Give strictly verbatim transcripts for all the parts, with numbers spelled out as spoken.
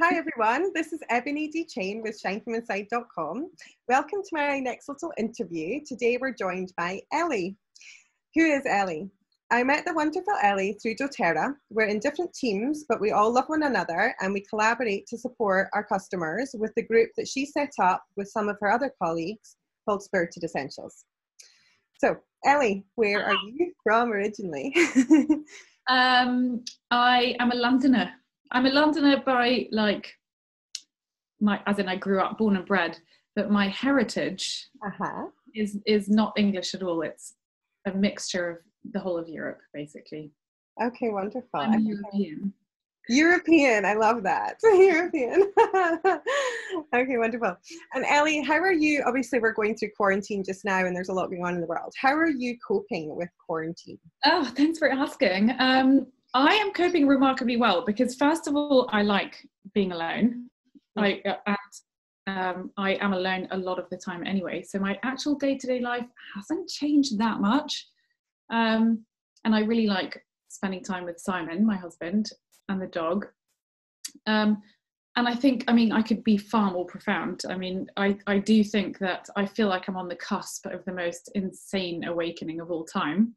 Hi everyone, this is Ebony D. Cheyne with Shine From Inside dot com. Welcome to my next little interview. Today we're joined by Ellie. Who is Ellie? I met the wonderful Ellie through doTERRA. We're in different teams, but we all love one another and we collaborate to support our customers with the group that she set up with some of her other colleagues called Spirited Essentials. So Ellie, where Hi. Are you from originally? um, I am a Londoner. I'm a Londoner by like, my, as in I grew up born and bred, but my heritage uh-huh. is, is not English at all. It's a mixture of the whole of Europe, basically. Okay, wonderful. I'm okay. European. European, I love that. European. Okay, wonderful. And Ellie, how are you? Obviously, we're going through quarantine just now and there's a lot going on in the world. How are you coping with quarantine? Oh, thanks for asking. Um, I am coping remarkably well because, first of all, I like being alone. I, and, um, I am alone a lot of the time anyway, so my actual day-to-day life hasn't changed that much. Um, and I really like spending time with Simon, my husband, and the dog. Um, and I think, I mean, I could be far more profound. I mean, I, I do think that I feel like I'm on the cusp of the most insane awakening of all time.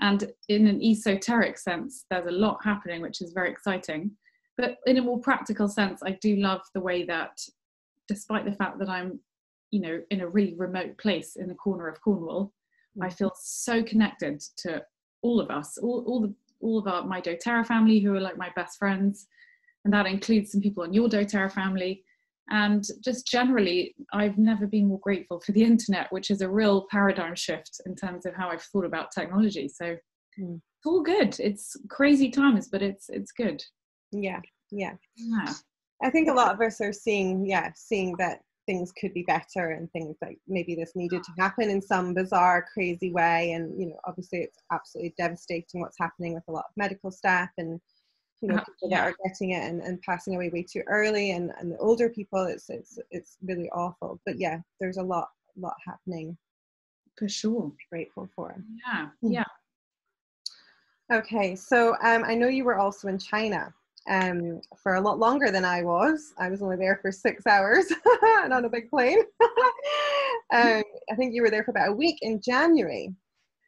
And in an esoteric sense, there's a lot happening, which is very exciting. But in a more practical sense, I do love the way that, despite the fact that I'm, you know, in a really remote place in the corner of Cornwall, I feel so connected to all of us, all, all, the, all of our, my doTERRA family, who are like my best friends. And that includes some people on your doTERRA family. And just generally, I've never been more grateful for the internet, which is a real paradigm shift in terms of how I've thought about technology. So mm. it's all good. It's crazy times, but it's it's good. Yeah, yeah, yeah. I think a lot of us are seeing, yeah, seeing that things could be better and things like maybe this needed to happen in some bizarre, crazy way. And you know, obviously, it's absolutely devastating what's happening with a lot of medical staff and. You know, people that are getting it and, and passing away way too early, and, and the older people, it's it's it's really awful. But yeah, there's a lot lot happening. For sure. Grateful for. Yeah, yeah. Okay, so um, I know you were also in China um, for a lot longer than I was. I was only there for six hours and on a big plane. um, I think you were there for about a week in January.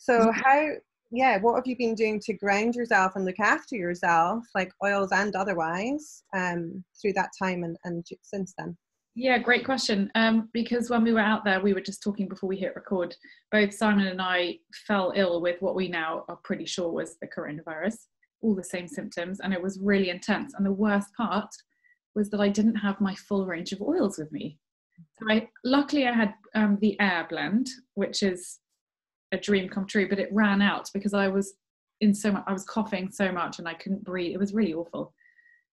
So how... Yeah, what have you been doing to ground yourself and look after yourself, like oils and otherwise, um, through that time and, and since then? Yeah, great question. Um, because when we were out there, we were just talking before we hit record, both Simon and I fell ill with what we now are pretty sure was the coronavirus, all the same symptoms, and it was really intense. And the worst part was that I didn't have my full range of oils with me. So I, luckily I had um, the air blend, which is a dream come true, but it ran out because I was in so much, I was coughing so much and I couldn't breathe. It was really awful.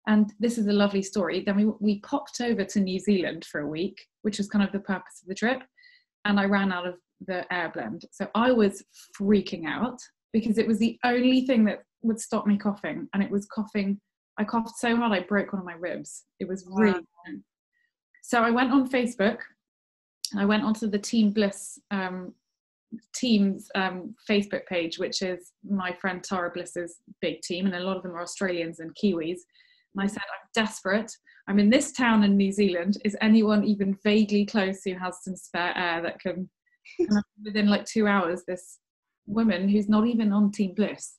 And this is a lovely story. Then we, we popped over to New Zealand for a week, which was kind of the purpose of the trip. And I ran out of the air blend. So I was freaking out because it was the only thing that would stop me coughing. And it was coughing. I coughed so hard, I broke one of my ribs. It was really wow. So I went on Facebook and I went onto the Team Bliss, um, team's um Facebook page, which is my friend Tara Bliss's big team, and a lot of them are Australians and Kiwis. And I said, I'm desperate, I'm in this town in New Zealand, is anyone even vaguely close who has some spare air that can and within like two hours this woman who's not even on Team Bliss,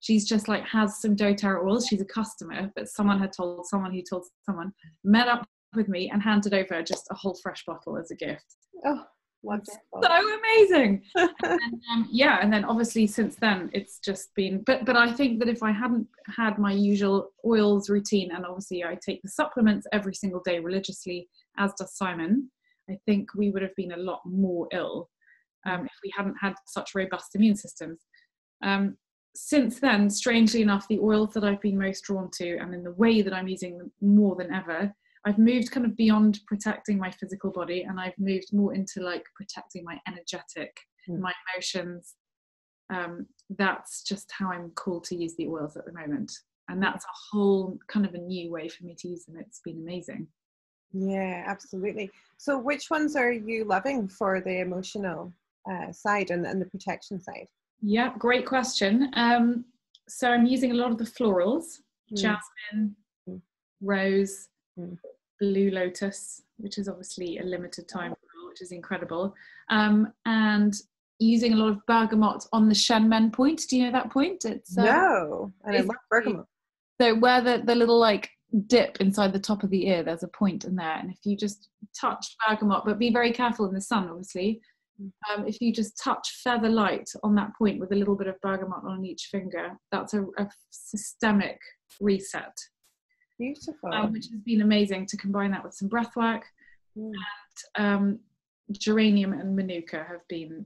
she's just like has some doTERRA oils, she's a customer, but someone had told someone who told someone, met up with me and handed over just a whole fresh bottle as a gift. Oh, wonderful. So amazing. And then, um, yeah, and then obviously since then it's just been, but but I think that if I hadn't had my usual oils routine, and obviously I take the supplements every single day religiously, as does Simon, I think we would have been a lot more ill um, if we hadn't had such robust immune systems. Um, since then, strangely enough, the oils that I've been most drawn to, and in the way that I'm using them more than ever, I've moved kind of beyond protecting my physical body, and I've moved more into like protecting my energetic, mm. my emotions. Um, that's just how I'm called to use the oils at the moment. And that's a whole kind of a new way for me to use them. It's been amazing. Yeah, absolutely. So which ones are you loving for the emotional uh, side and, and the protection side? Yeah, great question. Um, so I'm using a lot of the florals, mm. jasmine, mm. rose, mm. Blue Lotus, which is obviously a limited time, which is incredible. Um, and using a lot of bergamot on the Shen Men point. Do you know that point? It's um, no, and I love bergamot. So where the, the little like dip inside the top of the ear, there's a point in there. And if you just touch bergamot, but be very careful in the sun, obviously. Um, if you just touch feather light on that point with a little bit of bergamot on each finger, that's a, a systemic reset. Beautiful. Um, which has been amazing to combine that with some breath work. Mm. And um, geranium and manuka have been,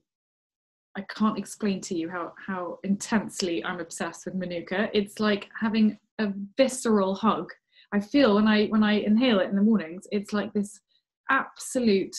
I can't explain to you how, how intensely I'm obsessed with manuka. It's like having a visceral hug. I feel when I, when I inhale it in the mornings, it's like this absolute,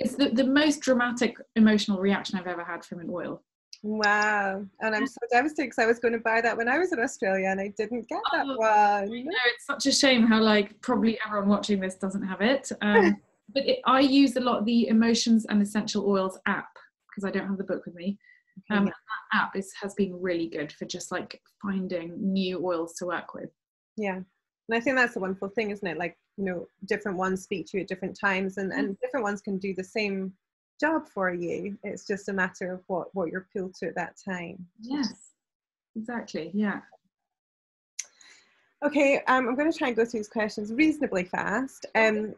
it's the, the most dramatic emotional reaction I've ever had from an oil. Wow. And I'm so devastated because I was going to buy that when I was in Australia and I didn't get that oh, one. You know, it's such a shame how like probably everyone watching this doesn't have it. Um, but it, I use a lot of the Emotions and Essential Oils app because I don't have the book with me. Um, yeah. That app is, has been really good for just like finding new oils to work with. Yeah. And I think that's the wonderful thing, isn't it? Like, you know, different ones speak to you at different times and, and different ones can do the same job for you. It's just a matter of what, what you're pulled to at that time. Yes, exactly. Yeah. Okay. Um, I'm going to try and go through these questions reasonably fast. Um,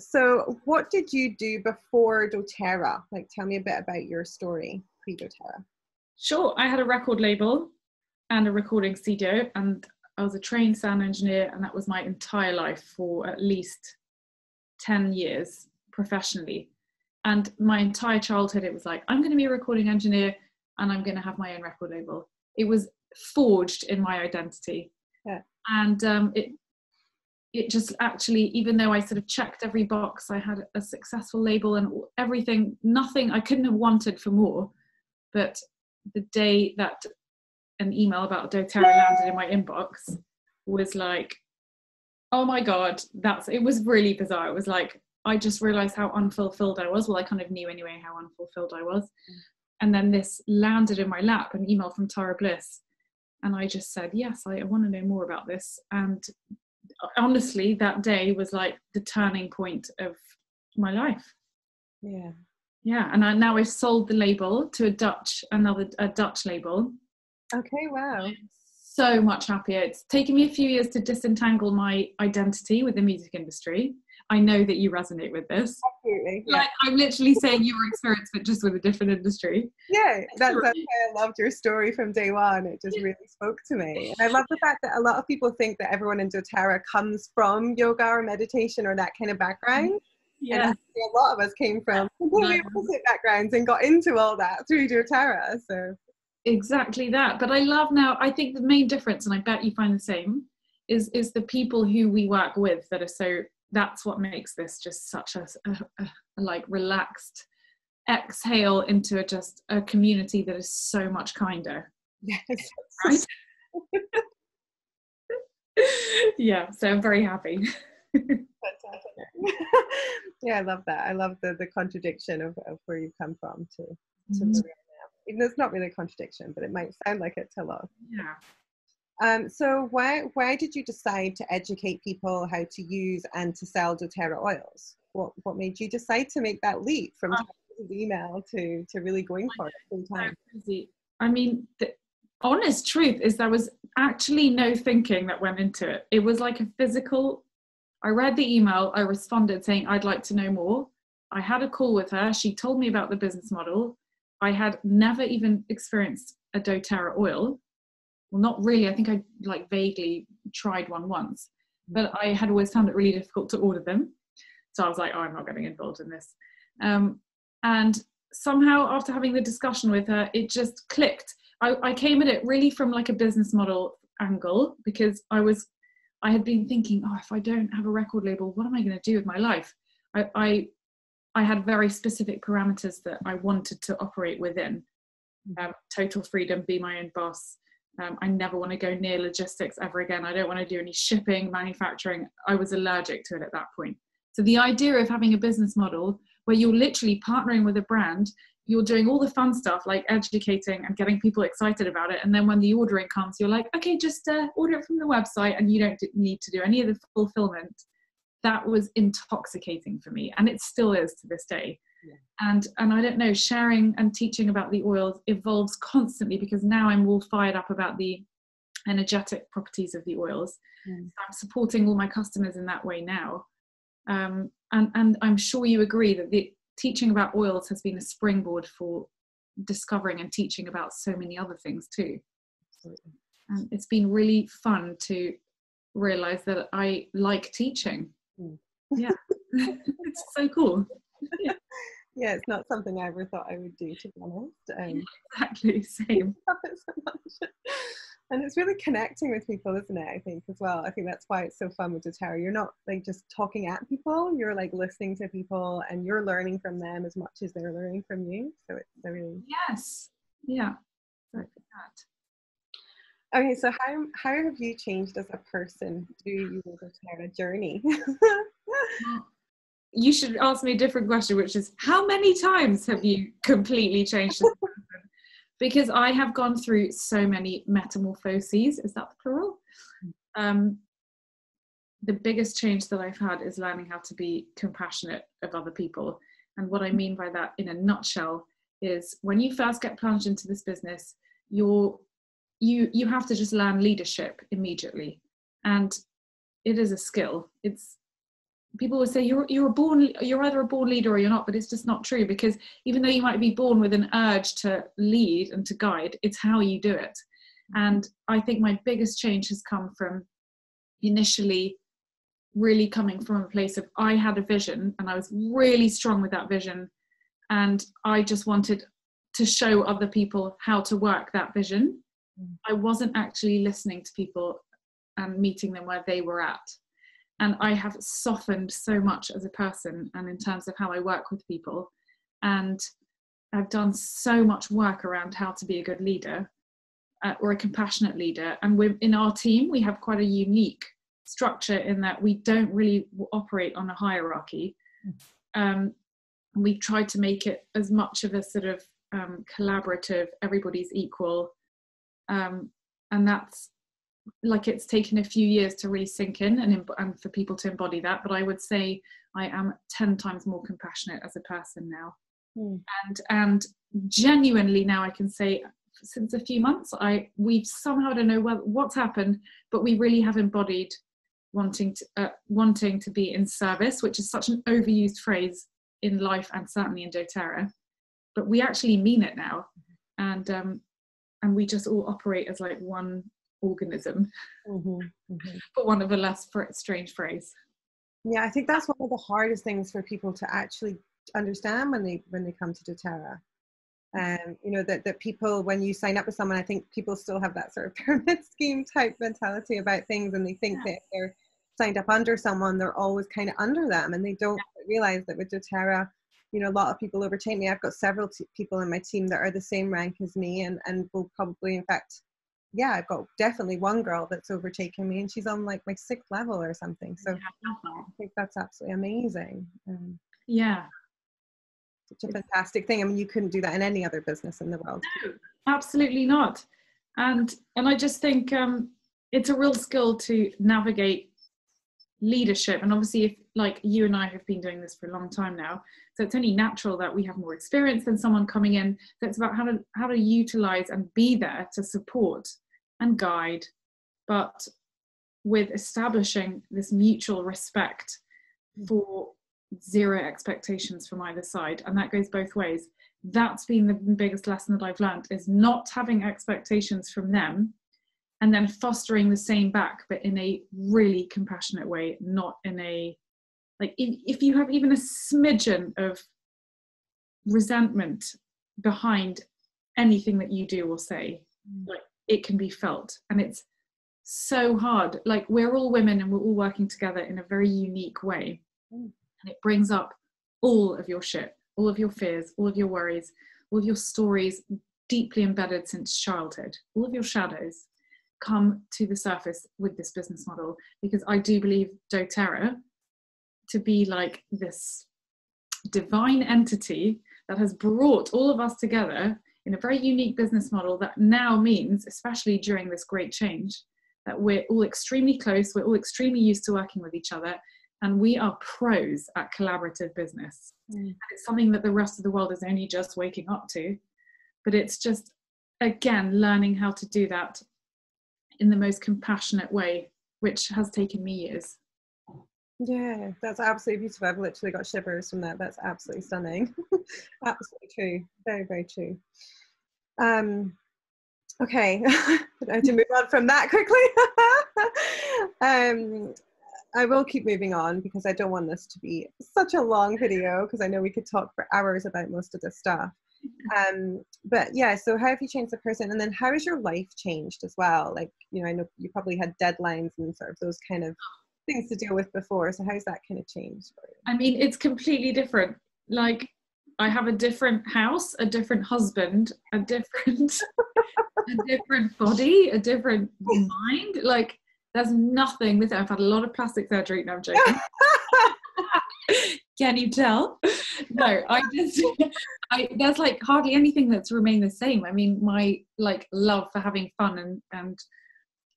so what did you do before doTERRA? Like, tell me a bit about your story pre-doTERRA. Sure. I had a record label and a recording studio and I was a trained sound engineer, and that was my entire life for at least ten years professionally. And my entire childhood, it was like, I'm going to be a recording engineer and I'm going to have my own record label. It was forged in my identity. Yeah. And um, it, it just actually, even though I sort of checked every box, I had a successful label and everything, nothing, I couldn't have wanted for more. But the day that an email about doTERRA landed in my inbox was like, oh my God, that's, it was really bizarre. It was like, I just realized how unfulfilled I was. Well, I kind of knew anyway how unfulfilled I was. And then this landed in my lap, an email from Tara Bliss. And I just said, yes, I, I want to know more about this. And honestly, that day was like the turning point of my life. Yeah. Yeah. And I, now I've sold the label to a Dutch, another a Dutch label. Okay, wow. I'm so much happier. It's taken me a few years to disentangle my identity with the music industry. I know that you resonate with this. Absolutely. Yeah. Like, I'm literally saying your experience, but just with a different industry. Yeah, that's why I loved your story from day one. It just really spoke to me. And I love the fact that a lot of people think that everyone in doTERRA comes from yoga or meditation or that kind of background. Yeah. And a lot of us came from completely opposite backgrounds and got into all that through doTERRA. So. Exactly that. But I love now, I think the main difference, and I bet you find the same, is is the people who we work with that are so, that's what makes this just such a, a, a like relaxed exhale into a, just a community that is so much kinder. Yes. Right? Yeah, so I'm very happy. Yeah, I love that. I love the, the contradiction of, of where you come from to, to mm-hmm. the real. Even though it's not really a contradiction, but it might sound like it to a lot. Yeah. Um, so why why did you decide to educate people how to use and to sell doTERRA oils? What what made you decide to make that leap from um, email to to really going for it full time? I mean, the honest truth is there was actually no thinking that went into it. It was like a physical. I read the email. I responded saying I'd like to know more. I had a call with her. She told me about the business model. I had never even experienced a doTERRA oil. Well, not really. I think I like vaguely tried one once, but I had always found it really difficult to order them. So I was like, oh, I'm not getting involved in this. Um, and somehow after having the discussion with her, it just clicked. I, I came at it really from like a business model angle because I was, I had been thinking, oh, if I don't have a record label, what am I going to do with my life? I, I I had very specific parameters that I wanted to operate within. Um, total freedom, be my own boss. Um, I never want to go near logistics ever again. I don't want to do any shipping, manufacturing. I was allergic to it at that point. So the idea of having a business model where you're literally partnering with a brand, you're doing all the fun stuff like educating and getting people excited about it. And then when the ordering comes, you're like, okay, just uh, order it from the website and you don't need to do any of the fulfillment. that was intoxicating for me, and it still is to this day. Yeah. And and I don't know, sharing and teaching about the oils evolves constantly, because now I'm all fired up about the energetic properties of the oils. Mm. So I'm supporting all my customers in that way now. Um, and, and I'm sure you agree that the teaching about oils has been a springboard for discovering and teaching about so many other things too. Absolutely. And it's been really fun to realize that I like teaching. Mm. Yeah. It's so cool. Yeah. Yeah, it's not something I ever thought I would do, to be honest. Um, exactly, same. I love it so much. And it's really connecting with people, isn't it, I think, as well. I think that's why it's so fun with doTERRA. You're not, like, just talking at people. You're, like, listening to people, and you're learning from them as much as they're learning from you. So it's really... Yes. Yeah. Exactly that. Okay, so how, how have you changed as a person through your doTERRA journey? You should ask me a different question, which is, how many times have you completely changed as a person? Because I have gone through so many metamorphoses. Is that the plural? Um, the biggest change that I've had is learning how to be compassionate of other people. And what I mean by that in a nutshell is, when you first get plunged into this business, you're, you, you have to just learn leadership immediately. And it is a skill. It's, people always say you're you're a born you're either a born leader or you're not, but it's just not true, because even though you might be born with an urge to lead and to guide, it's how you do it. And I think my biggest change has come from initially really coming from a place of, I had a vision and I was really strong with that vision, and I just wanted to show other people how to work that vision. I wasn't actually listening to people and meeting them where they were at. And I have softened so much as a person, and in terms of how I work with people. And I've done so much work around how to be a good leader, uh, or a compassionate leader. And we're, in our team, we have quite a unique structure in that we don't really operate on a hierarchy. Um, we try to make it as much of a sort of um, collaborative, everybody's equal. Um, and that's, like, it's taken a few years to really sink in and, and for people to embody that, but I would say I am ten times more compassionate as a person now. Mm. and and genuinely now I can say, since a few months, I we've somehow, don't know what, what's happened, but we really have embodied wanting to uh, wanting to be in service, which is such an overused phrase in life and certainly in doTERRA, but we actually mean it now. And um and we just all operate as like one organism. Mm-hmm, mm-hmm. But one of a less strange phrase. Yeah, I think that's one of the hardest things for people to actually understand when they when they come to doTERRA. Um, you know, that, that people, when you sign up with someone, I think people still have that sort of pyramid scheme type mentality about things, and they think, yeah, that if they're signed up under someone, they're always kind of under them, and they don't, yeah, realize that with doTERRA, you know, a lot of people overtake me. I've got several t- people in my team that are the same rank as me, and, and will probably, in fact, yeah, I've got definitely one girl that's overtaken me, and she's on like my sixth level or something. So yeah, I think that's absolutely amazing. Um, yeah. Such a fantastic thing. I mean, you couldn't do that in any other business in the world. No, absolutely not. And, and I just think um, it's a real skill to navigate leadership. And obviously, if like you and I have been doing this for a long time now, so it's only natural that we have more experience than someone coming in. So it's about how to how to utilize and be there to support and guide, but with establishing this mutual respect for zero expectations from either side. And that goes both ways. That's been the biggest lesson that I've learned, is not having expectations from them, and then fostering the same back, but in a really compassionate way, not in a, like, if, if you have even a smidgen of resentment behind anything that you do or say, mm. like, it can be felt. And it's so hard. Like, we're all women and we're all working together in a very unique way. Mm. And it brings up all of your shit, all of your fears, all of your worries, all of your stories deeply embedded since childhood, all of your shadows come to the surface with this business model, because I do believe doTERRA to be like this divine entity that has brought all of us together in a very unique business model that now means, especially during this great change, that we're all extremely close, we're all extremely used to working with each other, And we are pros at collaborative business. Mm. And it's something that the rest of the world is only just waking up to. But it's just, again, learning how to do that in the most compassionate way, which has taken me years. Yeah, that's absolutely beautiful. I've literally got shivers from that. That's absolutely stunning. Absolutely true. Very, very true. Um, okay, I have to move on from that quickly. um, I will keep moving on because I don't want this to be such a long video, because I know we could talk for hours about most of this stuff. Um, but yeah, so how have you changed the person, and then how has your life changed as well? Like, you know, I know you probably had deadlines and sort of those kind of things to deal with before, so how's that kind of changed for you? I mean, it's completely different. Like, I have a different house, a different husband, a different a different body, a different mind. Like, there's nothing with it. I've had a lot of plastic surgery. No, I'm joking. Can you tell? No, I just, I, there's like hardly anything that's remained the same. I mean, my like love for having fun and, and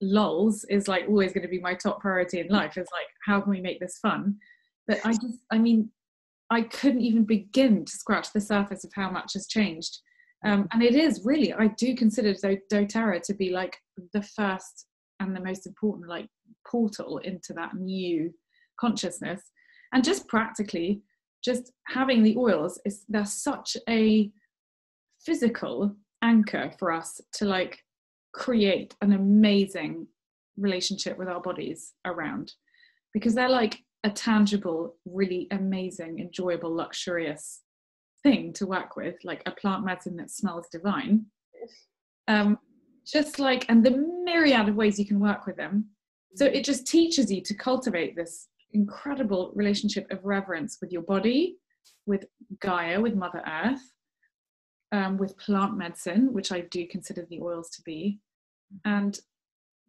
lols is like always going to be my top priority in life. It's like, how can we make this fun? But I just, I mean, I couldn't even begin to scratch the surface of how much has changed. Um, and it is really, I do consider doTERRA to be like the first and the most important like portal into that new consciousness. And just practically, just having the oils, is they're such a physical anchor for us to like create an amazing relationship with our bodies around, because they're like a tangible, really amazing, enjoyable, luxurious thing to work with, like a plant medicine that smells divine. Um, just like, and the myriad of ways you can work with them. So it just teaches you to cultivate this incredible relationship of reverence with your body, with Gaia, with Mother Earth, um, with plant medicine, which I do consider the oils to be, and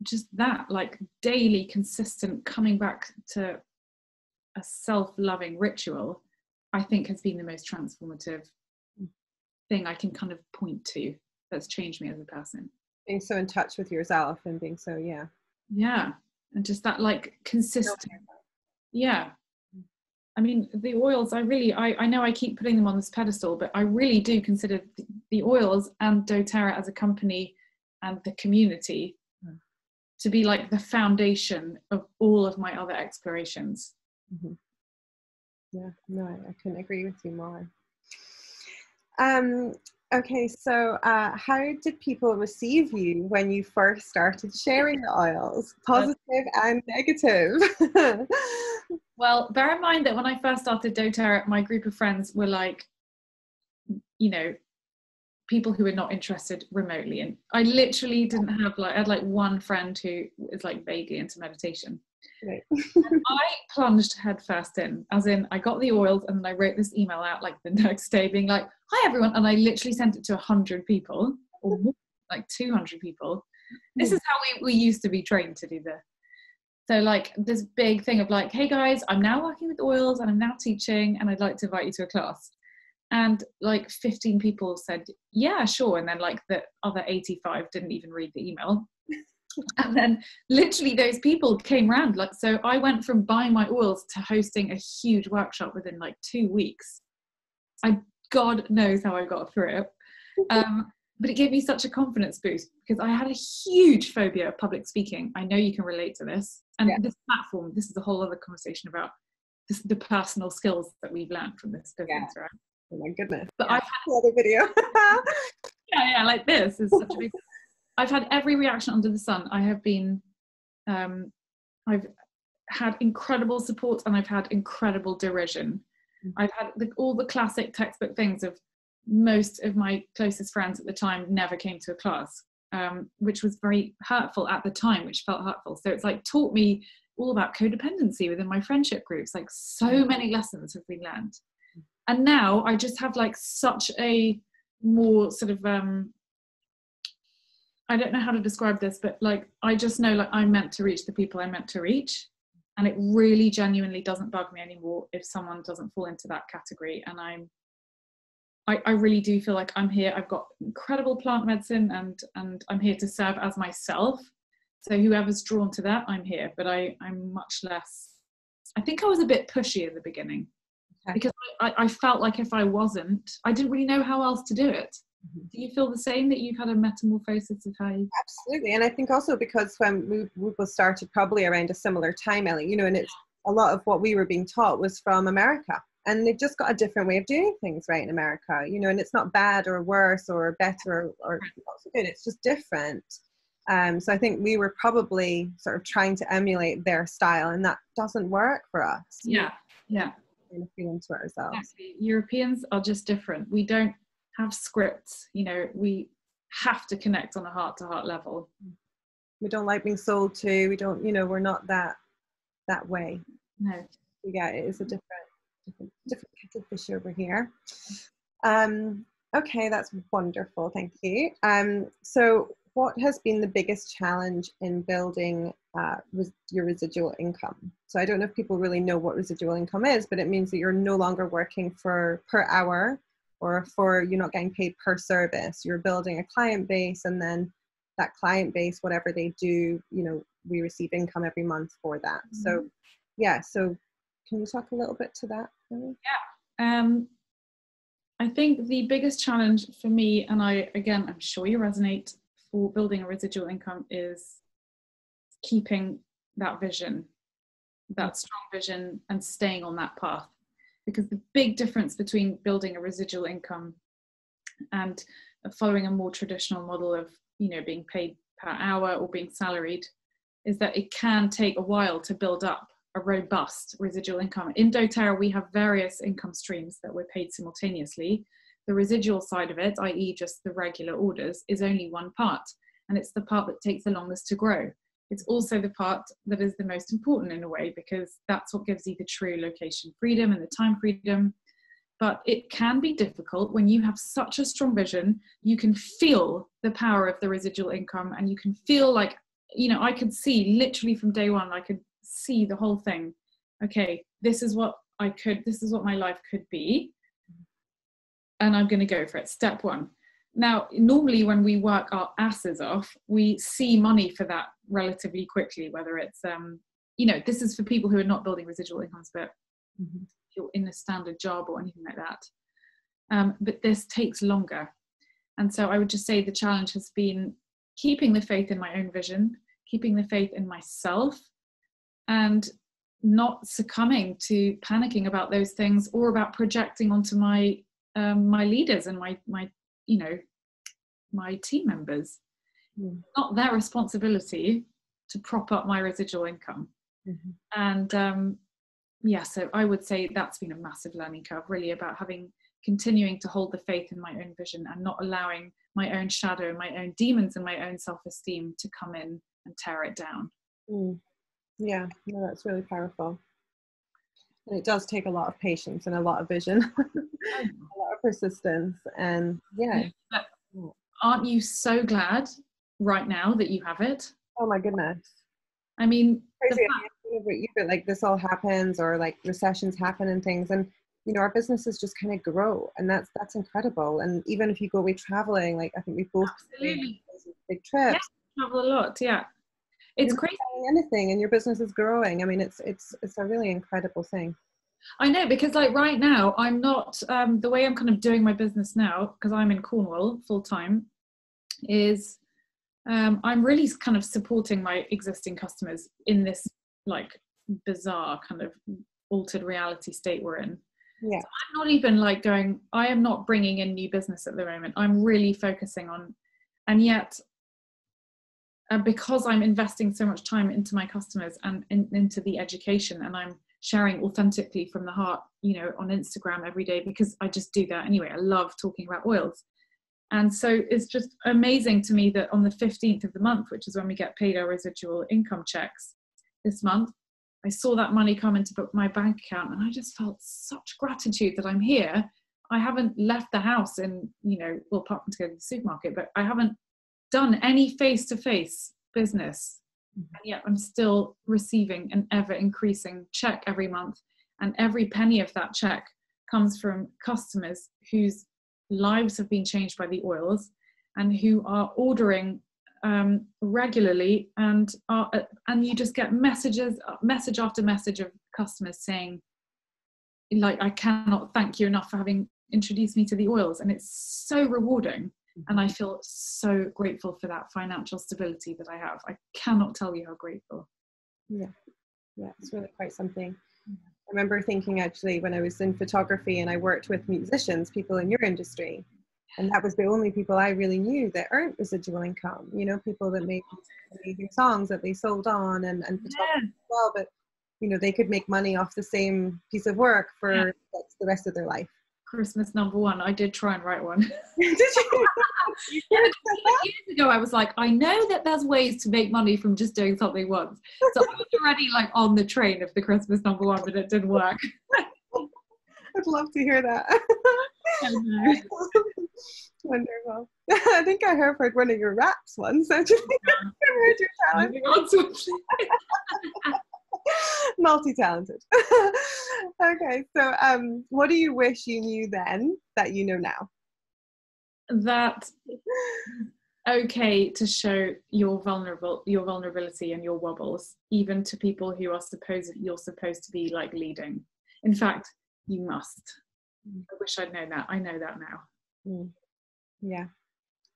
just that like daily consistent coming back to a self-loving ritual, I think has been the most transformative thing I can kind of point to that's changed me as a person. Being so in touch with yourself and being so, yeah. Yeah, and just that like consistent. Yeah, I mean, the oils, I really, I, I know I keep putting them on this pedestal, but I really do consider the, the oils and doTERRA as a company and the community mm. to be like the foundation of all of my other explorations. Mm-hmm. Yeah, no, I couldn't agree with you more. Um, okay, so uh, how did people receive you when you first started sharing the oils, positive uh, and negative? Well, bear in mind that when I first started doTERRA, my group of friends were like, you know, people who were not interested remotely. And I literally didn't have like, I had like one friend who is like vaguely into meditation. Right. And I plunged headfirst in, as in I got the oils and then I wrote this email out like the next day being like, hi everyone. And I literally sent it to a hundred people or like two hundred people. This is how we, we used to be trained to do this. So like this big thing of like, hey guys, I'm now working with oils and I'm now teaching and I'd like to invite you to a class. And like fifteen people said, yeah, sure. And then like the other eighty-five didn't even read the email. And then literally those people came round. Like, so I went from buying my oils to hosting a huge workshop within like two weeks. I, God knows how I got through it. Um, but it gave me such a confidence boost because I had a huge phobia of public speaking. I know you can relate to this. And yeah. This platform, this is a whole other conversation about this, the personal skills that we've learned from this business, yeah. Right? Oh my goodness. But yeah. I've had another video. yeah, yeah, like this is such a big... I've had every reaction under the sun. I have been, um, I've had incredible support and I've had incredible derision. Mm-hmm. I've had the, all the classic textbook things of most of my closest friends at the time never came to a class, um, which was very hurtful at the time, which felt hurtful. So it's like taught me all about codependency within my friendship groups. Like so many lessons have been learned. And now I just have like such a more sort of, um, I don't know how to describe this, but like, I just know like I'm meant to reach the people I'm meant to reach. And it really genuinely doesn't bug me anymore if someone doesn't fall into that category. And I'm, I, I really do feel like I'm here. I've got incredible plant medicine and, and I'm here to serve as myself. So whoever's drawn to that, I'm here, but I, I'm much less I think I was a bit pushy in the beginning, okay. because I, I felt like if I wasn't, I didn't really know how else to do it. Mm-hmm. Do you feel the same, that you've had a metamorphosis of how you... Absolutely. And I think also because when Rupa started probably around a similar time, Ellie, you know, and it's a lot of what we were being taught was from America. And they've just got a different way of doing things right in America, you know, and it's not bad or worse or better or, or good. It's just different. Um, so I think we were probably sort of trying to emulate their style, and that doesn't work for us. Yeah, yeah. We're feeling to ourselves. Exactly. Europeans are just different. We don't have scripts, you know, we have to connect on a heart-to-heart level. We don't like being sold to, we don't, you know, we're not that, that way. No. Yeah, it is a different. Different, different kind of fish over here. Um, okay, that's wonderful. Thank you. Um, so what has been the biggest challenge in building uh, res your residual income? So I don't know if people really know what residual income is, but it means that you're no longer working for per hour or for you're not getting paid per service. You're building a client base, and then that client base, whatever they do, you know, we receive income every month for that. Mm-hmm. So yeah, so can you talk a little bit to that? Maybe? Yeah. Um, I think the biggest challenge for me, and I, again, I'm sure you resonate, for building a residual income is keeping that vision, that strong vision, and staying on that path. Because the big difference between building a residual income and following a more traditional model of, you know, being paid per hour or being salaried, is that it can take a while to build up a robust residual income. In doTERRA, we have various income streams that we're paid simultaneously. The residual side of it, that is just the regular orders, is only one part, and it's the part that takes the longest to grow. It's also the part that is the most important in a way, because that's what gives you the true location freedom and the time freedom. But it can be difficult when you have such a strong vision. You can feel the power of the residual income, and you can feel like, you know, I could see literally from day one, I could see the whole thing. Okay, this is what I could, this is what my life could be, and I'm going to go for it. Step one. Now, normally when we work our asses off, we see money for that relatively quickly, whether it's, um, you know, this is for people who are not building residual incomes, but mm-hmm. you're in a standard job or anything like that. Um, but this takes longer. And so I would just say the challenge has been keeping the faith in my own vision, keeping the faith in myself, and not succumbing to panicking about those things or about projecting onto my um, my leaders and my my you know my team members. Mm. It's not their responsibility to prop up my residual income. Mm-hmm. And um, yeah, so I would say that's been a massive learning curve, really, about having continuing to hold the faith in my own vision and not allowing my own shadow and my own demons and my own self-esteem to come in and tear it down. Mm. Yeah, no, that's really powerful. And it does take a lot of patience and a lot of vision, a lot of persistence, and yeah. But aren't you so glad right now that you have it? Oh my goodness. I mean, crazy. You feel like this all happens, or like recessions happen and things, and you know, our businesses just kind of grow, and that's that's incredible. And even if you go away traveling, like I think we both absolutely big trips. Yeah, travel a lot, yeah. It's crazy. Anything, and your business is growing. I mean, it's it's it's a really incredible thing. I know, because like right now, I'm not um, the way I'm kind of doing my business now, because I'm in Cornwall full time, is um, I'm really kind of supporting my existing customers in this like bizarre kind of altered reality state we're in. Yeah, so I'm not even like going. I am not bringing in new business at the moment. I'm really focusing on, and yet. And because I'm investing so much time into my customers and in, into the education, and I'm sharing authentically from the heart, you know, on Instagram every day, because I just do that anyway. I love talking about oils. And so it's just amazing to me that on the fifteenth of the month, which is when we get paid our residual income checks this month, I saw that money come into my bank account, and I just felt such gratitude that I'm here. I haven't left the house in, you know, well, apart from to go to the supermarket, but I haven't done any face-to-face business, and yet I'm still receiving an ever-increasing check every month, and every penny of that check comes from customers whose lives have been changed by the oils, and who are ordering um, regularly, and are, uh, and you just get messages, message after message of customers saying, like, I cannot thank you enough for having introduced me to the oils. And it's so rewarding. And I feel so grateful for that financial stability that I have. I cannot tell you how grateful. Yeah, yeah, it's really quite something. I remember thinking actually when I was in photography and I worked with musicians, people in your industry, and that was the only people I really knew that earned residual income. You know, people that made amazing songs that they sold on, and, and photography yeah. as well, but you know, they could make money off the same piece of work for yeah. like, the rest of their life. Christmas number one. I did try and write one. Did you? Yeah, years ago, I was like, I know that there's ways to make money from just doing something once. So I was already like on the train of the Christmas number one, but it didn't work. I'd love to hear that. Wonderful. I think I heard one of your raps once. I just heard your talent. Multi-talented. Okay, so um what do you wish you knew then that you know now? That okay to show your vulnerable your vulnerability and your wobbles, even to people who are supposed you're supposed to be like leading. In fact, you must. I wish I'd known that. I know that now. Mm. Yeah,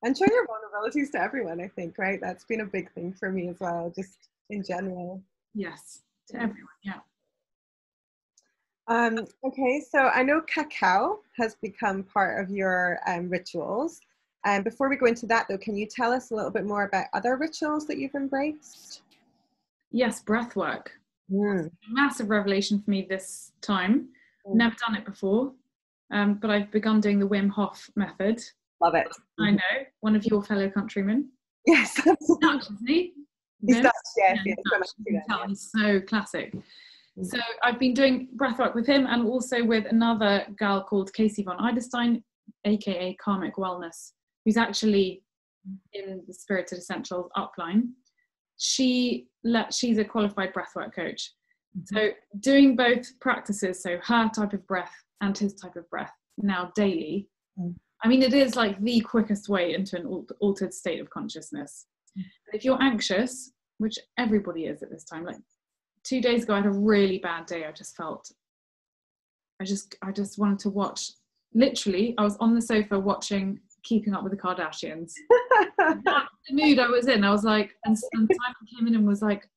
and show your vulnerabilities to everyone, I think, right? That's been a big thing for me as well, just in general. Yes, to everyone, yeah. Um, okay, so I know cacao has become part of your um, rituals. And um, before we go into that, though, can you tell us a little bit more about other rituals that you've embraced? Yes, breath work. Mm. Massive revelation for me this time. Mm. Never done it before, um, but I've begun doing the Wim Hof method. Love it. I know, one of your fellow countrymen. Yes, absolutely. He's, Dutch, yes, yes, Dutch, yes, so, that, yes. So classic. So I've been doing breathwork with him and also with another gal called Casey von Eiderstein, aka Karmic Wellness, who's actually in the Spirited Essentials upline. She let, she's a qualified breathwork coach. Mm-hmm. So doing both practices, so her type of breath and his type of breath now daily. Mm-hmm. I mean, it is like the quickest way into an altered state of consciousness. If you're anxious, which everybody is at this time, like two days ago I had a really bad day. I just felt I just I just wanted to watch, literally I was on the sofa watching Keeping Up with the Kardashians. That's the mood I was in. I was like, and, and Simon came in and was like,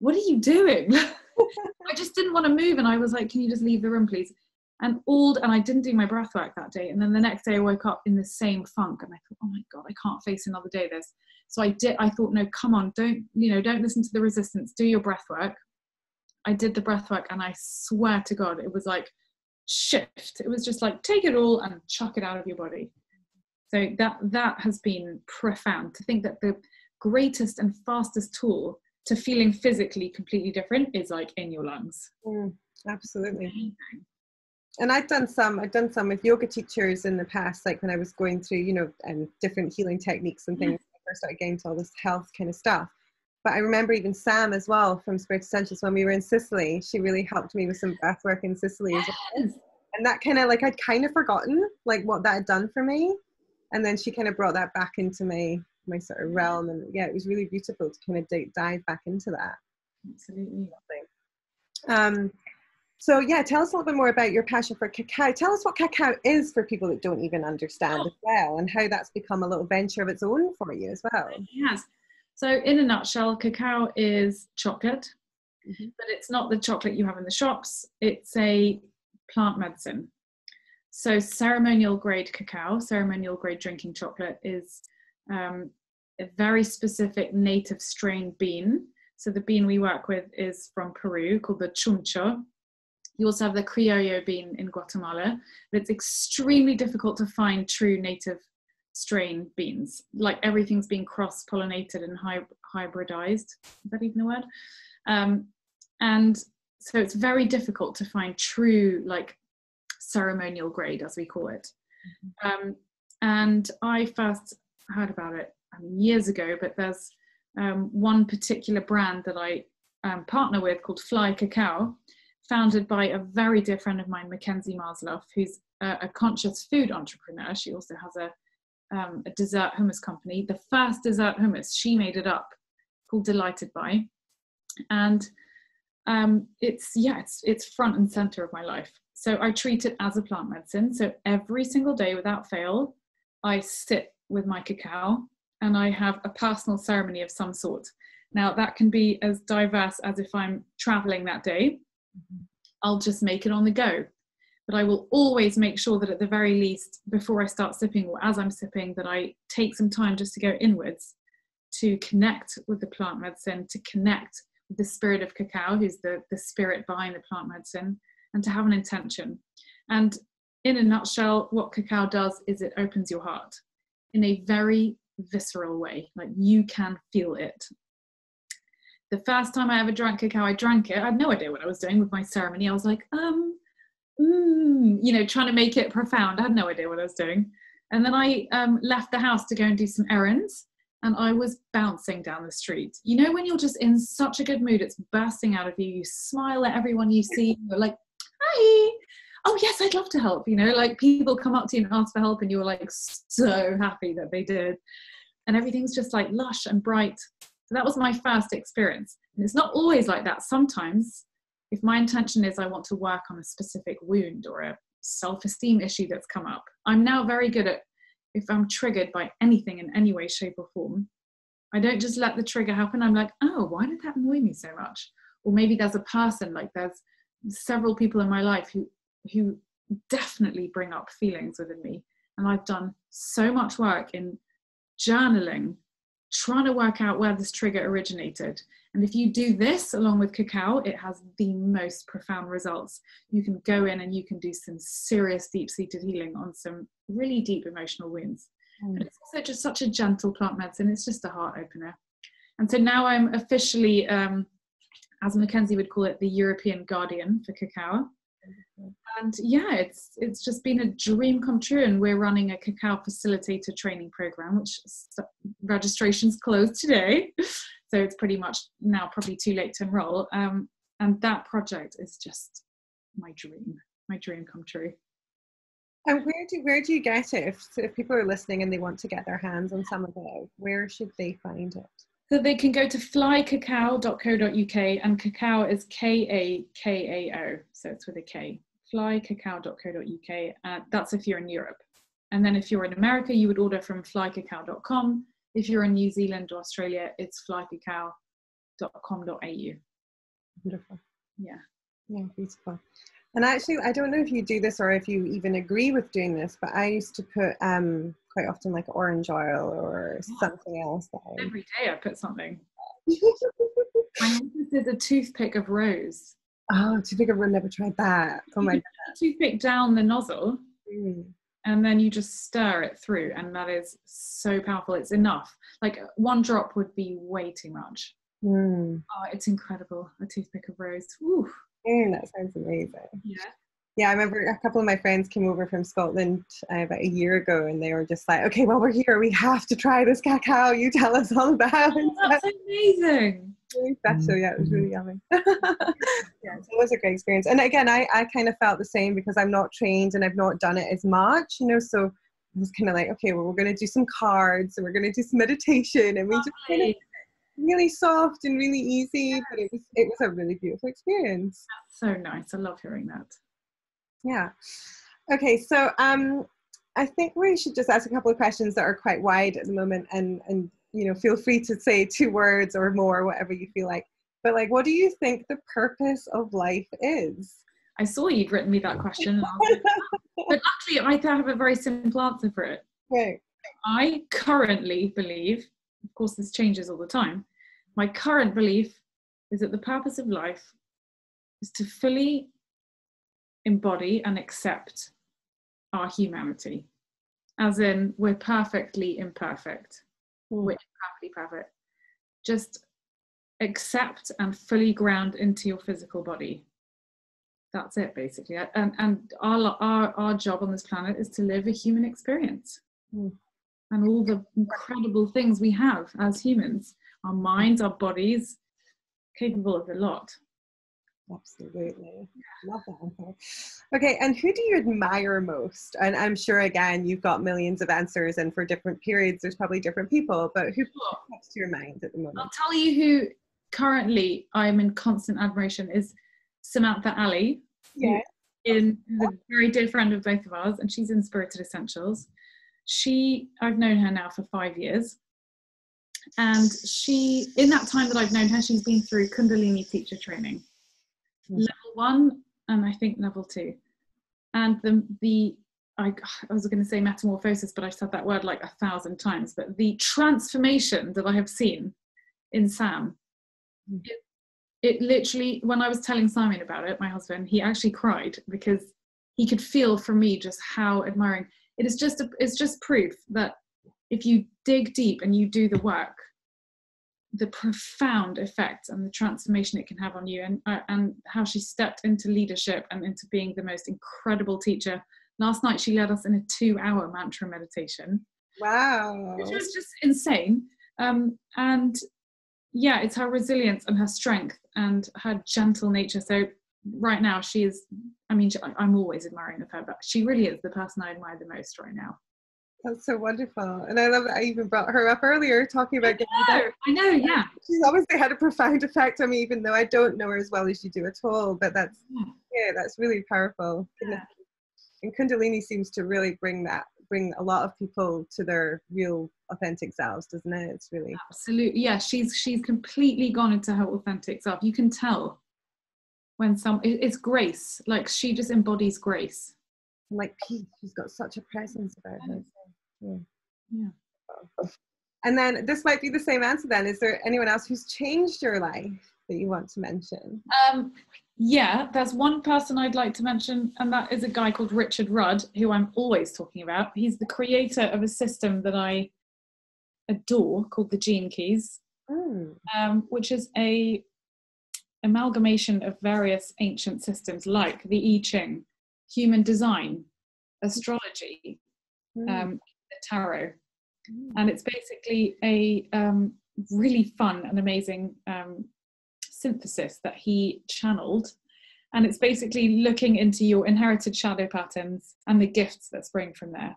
what are you doing? I just didn't want to move, and I was like, can you just leave the room please? And all, and I didn't do my breath work that day. And then the next day I woke up in the same funk and I thought, oh my God, I can't face another day of this. So I did, I thought, no, come on, don't, you know, don't listen to the resistance, do your breath work. I did the breath work and I swear to God, it was like shift. It was just like, take it all and chuck it out of your body. So that, that has been profound, to think that the greatest and fastest tool to feeling physically completely different is like in your lungs. Mm, absolutely. And I've done some, I've done some with yoga teachers in the past, like when I was going through, you know, and different healing techniques and things. Yeah. I started getting to all this health kind of stuff. But I remember even Sam as well from Spirit Essentials, when we were in Sicily, she really helped me with some breath work in Sicily. Yes. As well. And that kind of like, I'd kind of forgotten like what that had done for me. And then she kind of brought that back into my, my sort of realm. And yeah, it was really beautiful to kind of d- dive back into that. Absolutely. Um, So yeah, tell us a little bit more about your passion for cacao. Tell us what cacao is for people that don't even understand oh. as well, and how that's become a little venture of its own for you as well. Yes. So in a nutshell, cacao is chocolate, mm-hmm. but it's not the chocolate you have in the shops. It's a plant medicine. So ceremonial grade cacao, ceremonial grade drinking chocolate, is um, a very specific native strain bean. So the bean we work with is from Peru, called the chuncho. You also have the criollo bean in Guatemala, but it's extremely difficult to find true native strain beans. Like everything's being cross-pollinated and hy- hybridized. Is that even a word? Um, and so it's very difficult to find true, like, ceremonial grade, as we call it. Mm-hmm. Um, and I first heard about it I mean, years ago, but there's um, one particular brand that I um, partner with called Fly Cacao, founded by a very dear friend of mine, Mackenzie Marsloff, who's a, a conscious food entrepreneur. She also has a, um, a dessert hummus company, the first dessert hummus, she made it up, called Delighted By. And um, it's, yeah, it's, it's front and center of my life. So I treat it as a plant medicine. So every single day without fail, I sit with my cacao and I have a personal ceremony of some sort. Now that can be as diverse as if I'm traveling that day, mm-hmm. I'll just make it on the go. But I will always make sure that at the very least, before I start sipping or as I'm sipping, that I take some time just to go inwards, to connect with the plant medicine, to connect with the spirit of cacao, who's the, the spirit behind the plant medicine, and to have an intention. And in a nutshell, what cacao does is it opens your heart in a very visceral way, like you can feel it. The first time I ever drank cacao, I drank it. I had no idea what I was doing with my ceremony. I was like, um, mm, you know, trying to make it profound. I had no idea what I was doing. And then I um, left the house to go and do some errands, and I was bouncing down the street. You know, when you're just in such a good mood, it's bursting out of you. You smile at everyone you see. You're like, hi, oh yes, I'd love to help. You know, like people come up to you and ask for help, and you're like so happy that they did. And everything's just like lush and bright. So that was my first experience. And it's not always like that. Sometimes if my intention is I want to work on a specific wound or a self-esteem issue that's come up, I'm now very good at, if I'm triggered by anything in any way, shape or form, I don't just let the trigger happen. I'm like, oh, why did that annoy me so much? Or maybe there's a person, like there's several people in my life who, who definitely bring up feelings within me. And I've done so much work in journaling, trying to work out where this trigger originated. And if you do this along with cacao, it has the most profound results. You can go in and you can do some serious deep-seated healing on some really deep emotional wounds. Mm. And it's also just such a gentle plant medicine. It's just a heart opener. And so now I'm officially, um, as Mackenzie would call it, the European guardian for cacao. Mm. And yeah, it's, it's just been a dream come true. And we're running a cacao facilitator training program, which registration's closed today. So it's pretty much now probably too late to enroll. Um, and that project is just my dream, my dream come true. And where do, where do you get it? If, if people are listening and they want to get their hands on some of it, where should they find it? So they can go to fly cacao dot co dot U K, and cacao is K A K A O. So it's with a K, fly cacao dot co dot U K. Uh, that's if you're in Europe. And then if you're in America, you would order from fly cacao dot com. If you're in New Zealand or Australia, it's fly cacao dot com dot A U. Beautiful. Yeah. Yeah, beautiful. And actually, I don't know if you do this or if you even agree with doing this, but I used to put um, quite often like orange oil or oh, something else. That every day I put something. I did a toothpick of rose. Oh, toothpick of rose, never tried that. Oh my God. Toothpick down the nozzle. Mm. And then you just stir it through, and that is so powerful. It's enough. Like one drop would be way too much. Mm. Oh, it's incredible. A toothpick of rose. Ooh. Mm, that sounds amazing. Yeah. Yeah, I remember a couple of my friends came over from Scotland uh, about a year ago, and they were just like, okay, well, we're here. We have to try this cacao. You tell us all about it. Oh, that's amazing. Really special. Yeah, it was really yummy. Yeah, so it was a great experience. And again, I, I kind of felt the same because I'm not trained and I've not done it as much, you know, so I was kind of like, okay, well, we're going to do some cards and we're going to do some meditation, and we just kind of really soft and really easy, yes. But it was, it was a really beautiful experience. That's so nice. I love hearing that. Yeah. Okay. So um, I think we should just ask a couple of questions that are quite wide at the moment, and, and, you know, feel free to say two words or more, whatever you feel like. But like, what do you think the purpose of life is? I saw you'd written me that question. But actually, I have a very simple answer for it. Right. I currently believe, of course, this changes all the time. My current belief is that the purpose of life is to fully embody and accept our humanity. As in, we're perfectly imperfect. We're perfectly perfect. Just accept and fully ground into your physical body. That's it, basically. And, and our, our, our job on this planet is to live a human experience. Mm. And all the incredible things we have as humans, our minds, our bodies, capable of a lot. Absolutely. Love that answer. Okay, and who do you admire most? And I'm sure, again, you've got millions of answers, and for different periods, there's probably different people, but who comes to your mind at the moment? I'll tell you who currently I'm in constant admiration is Samantha Ali. Yeah. In a very dear friend of both of ours, and she's in Spirited Essentials. She, I've known her now for five years. And she, in that time that I've known her, she's been through Kundalini teacher training, mm. level one, and I think level two. And the, the I, I was going to say metamorphosis, but I've said that word like a thousand times, but the transformation that I have seen in Sam, mm. it, it literally, when I was telling Simon about it, my husband, he actually cried because he could feel from me just how admiring. It is just, a, it's just proof that if you dig deep and you do the work, the profound effect and the transformation it can have on you, and, uh, and how she stepped into leadership and into being the most incredible teacher. Last night, she led us in a two hour mantra meditation. Wow. Which was just insane. Um, and yeah, it's her resilience and her strength and her gentle nature. So right now she is, I mean, I'm always admiring of her, but she really is the person I admire the most right now. That's so wonderful. And I love that I even brought her up earlier talking about getting better. I know, yeah. She's obviously had a profound effect on me, even though I don't know her as well as you do at all. But that's, yeah, yeah that's really powerful. Yeah. And Kundalini seems to really bring that, bring a lot of people to their real authentic selves, doesn't it? It's really. Absolutely. Yeah. She's, she's completely gone into her authentic self. You can tell when some, it's grace. Like she just embodies grace. And like peace. She's got such a presence about her. Yeah. Yeah. And then this might be the same answer then. Is there anyone else who's changed your life that you want to mention? Um, yeah, there's one person I'd like to mention, and that is a guy called Richard Rudd, who I'm always talking about. He's the creator of a system that I adore called the Gene Keys, mm. um, which is a amalgamation of various ancient systems like the I Ching, Human Design, astrology, mm. um, the tarot. Mm. And it's basically a um, really fun and amazing um, synthesis that he channeled. And it's basically looking into your inherited shadow patterns and the gifts that spring from there.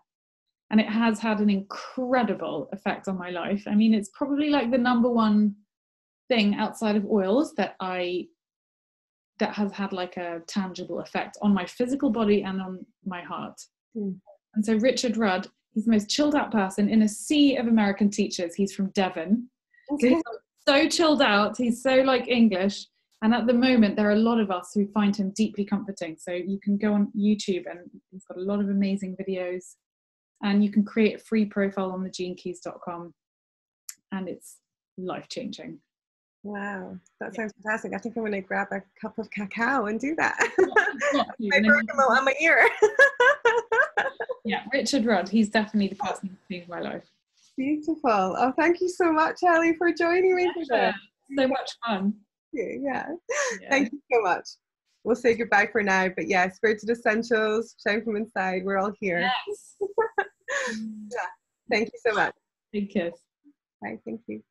And it has had an incredible effect on my life. I mean, it's probably like the number one thing outside of oils that I that has had like a tangible effect on my physical body and on my heart. Mm. And so Richard Rudd, he's the most chilled out person in a sea of American teachers. He's from Devon. Okay. So he's so chilled out. He's so like English. And at the moment, there are a lot of us who find him deeply comforting. So you can go on YouTube and he's got a lot of amazing videos, and you can create a free profile on the gene keys dot com, and it's life-changing. Wow, that sounds fantastic. I think I'm going to grab a cup of cacao and do that. My bergamot on my ear. Yeah, Richard Rudd, he's definitely the person who changed my life. Beautiful. Oh, thank you so much, Ali, for joining me today. So much fun. Yeah. yeah, thank you so much. We'll say goodbye for now, but yeah, Spirited Essentials, Shine From Inside, we're all here. Yes. Yeah. Thank you so much. Big kiss. Bye, thank you.